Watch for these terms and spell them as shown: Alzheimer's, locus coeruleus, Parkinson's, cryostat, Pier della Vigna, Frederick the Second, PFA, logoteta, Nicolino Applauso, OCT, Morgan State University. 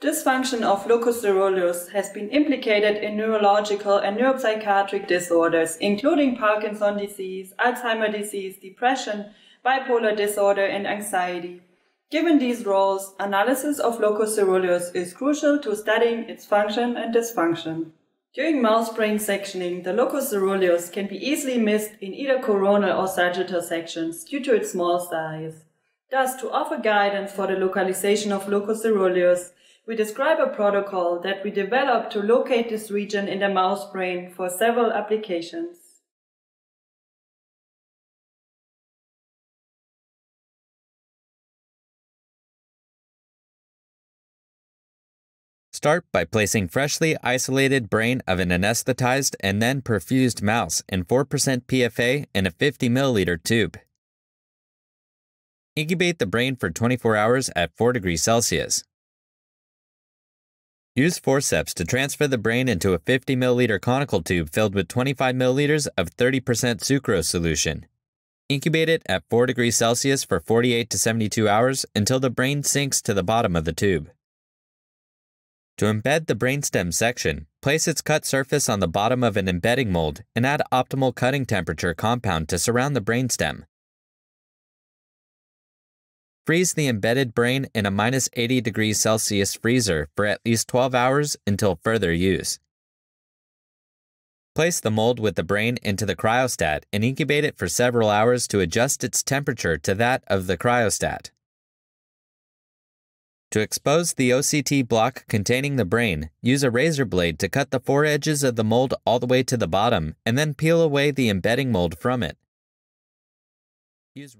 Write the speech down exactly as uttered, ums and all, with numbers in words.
Dysfunction of locus coeruleus has been implicated in neurological and neuropsychiatric disorders, including Parkinson's disease, Alzheimer's disease, depression, bipolar disorder, and anxiety. Given these roles, analysis of locus coeruleus is crucial to studying its function and dysfunction. During mouse brain sectioning, the locus coeruleus can be easily missed in either coronal or sagittal sections due to its small size. Thus, to offer guidance for the localization of locus coeruleus, we describe a protocol that we developed to locate this region in the mouse brain for several applications. Start by placing freshly isolated brain of an anesthetized and then perfused mouse in four percent P F A in a fifty milliliter tube. Incubate the brain for twenty-four hours at four degrees Celsius. Use forceps to transfer the brain into a fifty milliliter conical tube filled with twenty-five milliliters of thirty percent sucrose solution. Incubate it at four degrees Celsius for forty-eight to seventy-two hours until the brain sinks to the bottom of the tube. To embed the brainstem section, place its cut surface on the bottom of an embedding mold and add optimal cutting temperature compound to surround the brainstem. Freeze the embedded brain in a minus eighty degrees Celsius freezer for at least twelve hours until further use. Place the mold with the brain into the cryostat and incubate it for several hours to adjust its temperature to that of the cryostat. To expose the O C T block containing the brain, use a razor blade to cut the four edges of the mold all the way to the bottom and then peel away the embedding mold from it. Use